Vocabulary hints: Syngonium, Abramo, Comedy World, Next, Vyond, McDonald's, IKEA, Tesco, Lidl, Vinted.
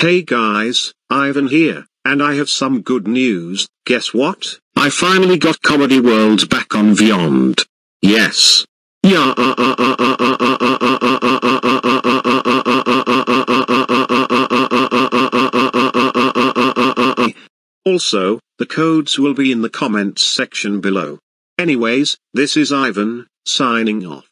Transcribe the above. Hey guys, Ivan here, and I have some good news. Guess what? I finally got Comedy World back on Vyond. Yes. Yeah. Also, the codes will be in the comments section below. Anyways, this is Ivan, signing off.